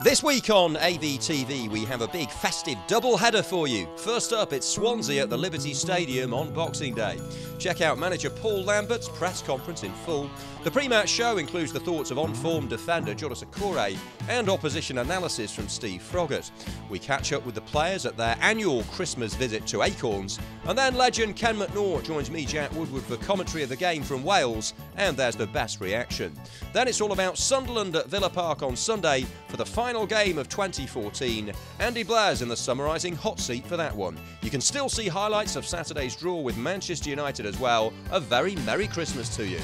This week on ABTV, we have a big festive doubleheader for you. First up, it's Swansea at the Liberty Stadium on Boxing Day. Check out manager Paul Lambert's press conference in full. The pre-match show includes the thoughts of on-form defender Jores Okore and opposition analysis from Steve Froggatt. We catch up with the players at their annual Christmas visit to Acorns. And then legend Ken McNaught joins me, Jack Woodward, for commentary of the game from Wales. And there's the best reaction. Then it's all about Sunderland at Villa Park on Sunday for the final game of 2014. Andy Blair's in the summarising hot seat for that one. You can still see highlights of Saturday's draw with Manchester United as well. A very Merry Christmas to you.